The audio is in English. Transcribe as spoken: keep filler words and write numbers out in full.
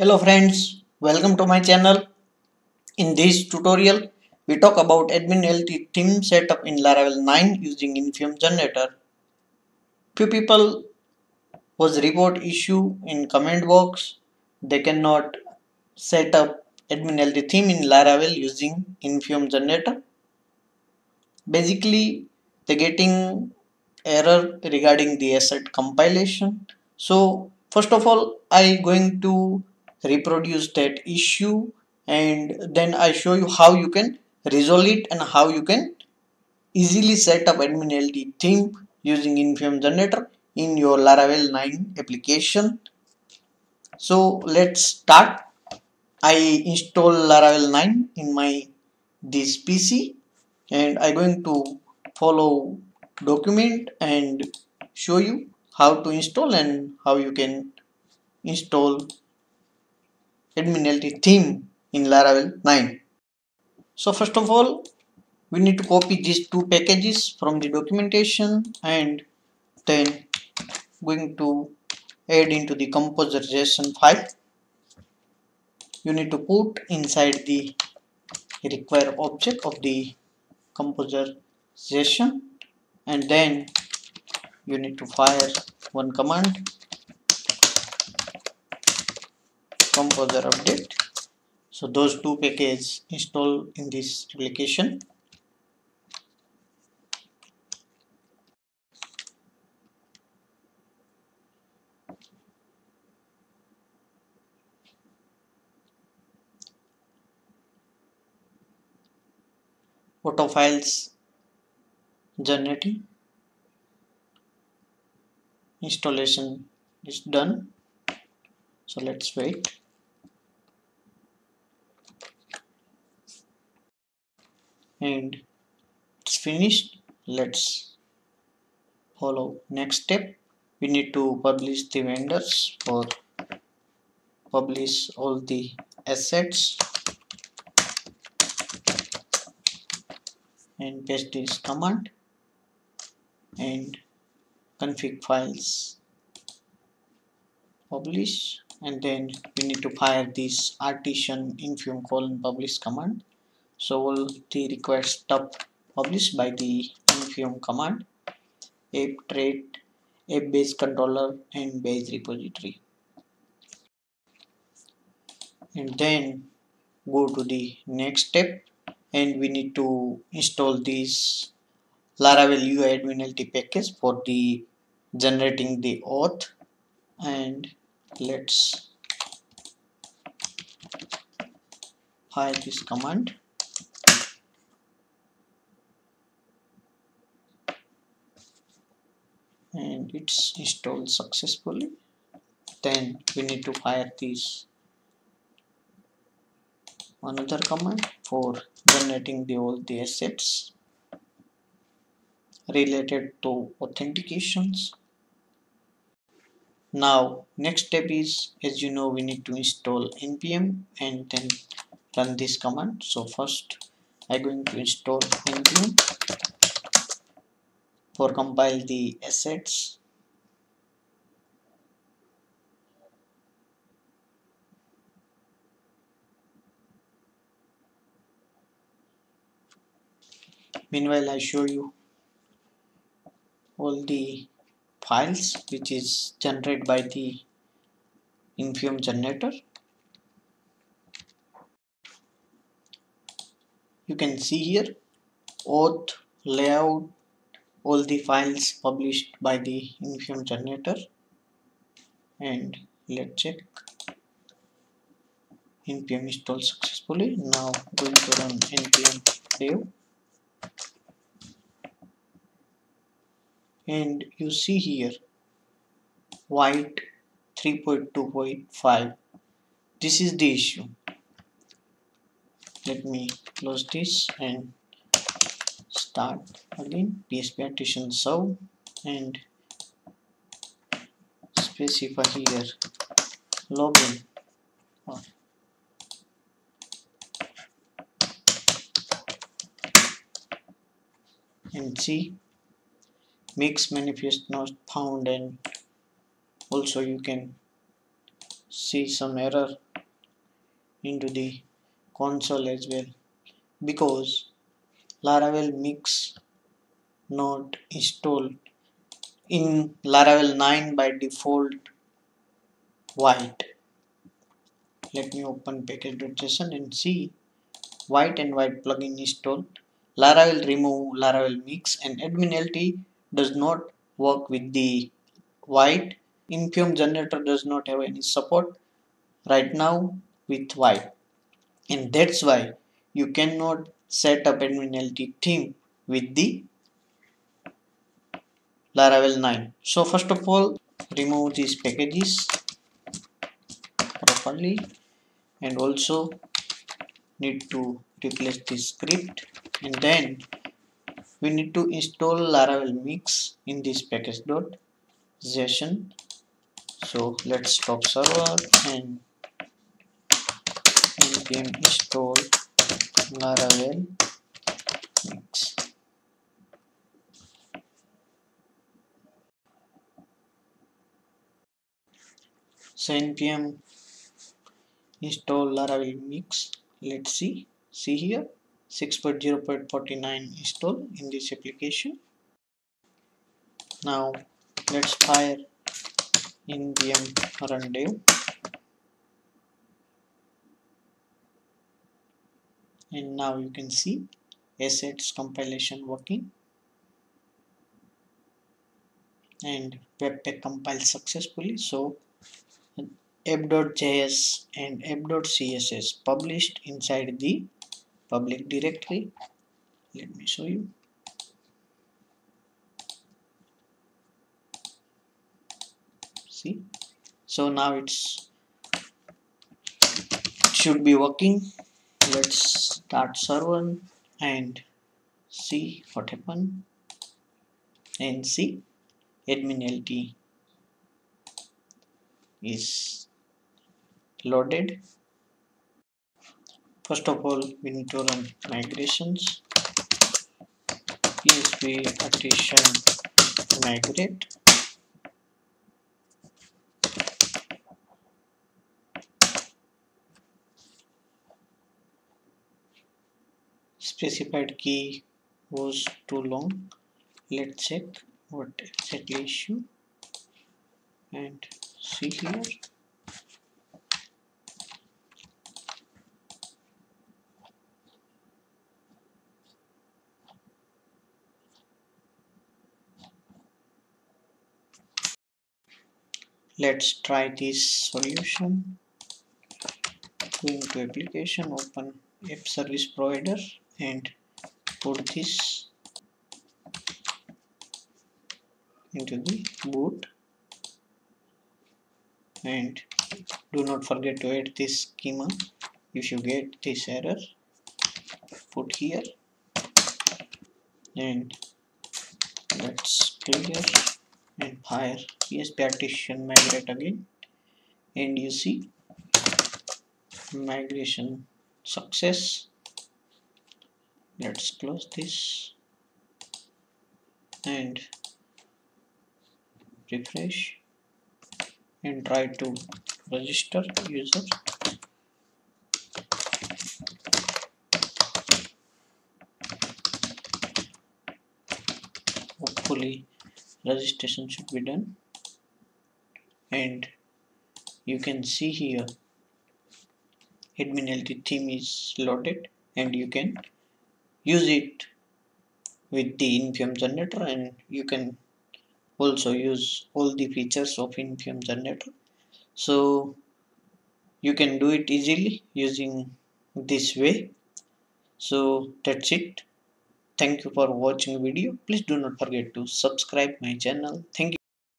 Hello friends, welcome to my channel. In this tutorial, we talk about AdminLTE theme setup in Laravel nine using InfyOm Generator. Few people was report issue in comment box. They cannot set up AdminLTE theme in Laravel using InfyOm Generator. Basically, they getting error regarding the asset compilation. So first of all, I going to reproduce that issue and then I show you how you can resolve it and how you can easily set up AdminLTE theme using InfyOm Generator in your Laravel nine application. So let's start. I install Laravel nine in my this P C and I going to follow document and show you how to install and how you can install AdminLTE theme in Laravel nine. So first of all, we need to copy these two packages from the documentation and then going to add into the Composer JSON file. You need to put inside the require object of the Composer JSON and then you need to fire one command. Composer update. So those two packages install in this application. Auto files generating. Installation is done. So let's wait. And it's finished. Let's follow next step. We need to publish the vendors or publish all the assets and paste this command and config files publish, and then we need to fire this artisan infyom colon publish command. So all the required stuff published by the infyom command, app trait, app base controller and base repository. And then go to the next step and we need to install this Laravel U I AdminLTE package for the generating the auth, and let's fire this command. And it's installed successfully. Then we need to fire this another command for generating the all the assets related to authentications. Now next step is, as you know, we need to install npm and then run this command. So first I'm going to install npm for compile the assets. Meanwhile, I show you all the files which is generated by the InfyOm Generator. You can see here auth, layout, all the files published by the InfyOm Generator, and let's check. Npm installed successfully. Now going to run npm dev, and you see here Vite three point two point five. This is the issue. Let me close this and start again. P H P artisan serve and specify here login. Oh. And see mix manifest not found, and also you can see some error into the console as well, because Laravel Mix node installed in Laravel nine by default Vite. Let me open package.json and see Vite and Vite plugin installed. Laravel remove Laravel Mix and AdminLTE does not work with the Vite. InfyOm Generator does not have any support right now with Vite, and that's why you cannot set up AdminLTE theme with the Laravel nine. So first of all, remove these packages properly, and also need to replace this script, and then we need to install Laravel Mix in this package.json. So let's stop server and npm install Laravel Mix. So npm install Laravel Mix. Let's see. See here, six point zero point forty-nine installed in this application. Now let's fire npm rundev and now you can see assets compilation working and Webpack compiles successfully. So app.js and app.css published inside the public directory. Let me show you. See, so now it's should be working. Let's start server and see what happened, and see AdminLTE is loaded. First of all, we need to run migrations. P S B Artisan migrate. Specified key was too long. Let's check what exactly issue and see here. Let's try this solution. Go into application, open app service provider and put this into the boot, and do not forget to add this schema. If you get this error, put here, and let's clear and fire P S B Artisan migrate again, and you see migration success. Let's close this and refresh and try to register user. Hopefully registration should be done, and you can see here AdminLTE theme is loaded, and you can use it with the InfyOm Generator, and you can also use all the features of InfyOm Generator. So you can do it easily using this way. So that's it. Thank you for watching the video. Please do not forget to subscribe my channel. Thank you.